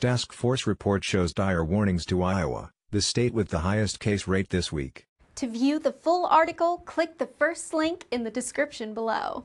Task Force report shows dire warnings to Iowa, the state with the highest case rate this week. To view the full article, click the first link in the description below.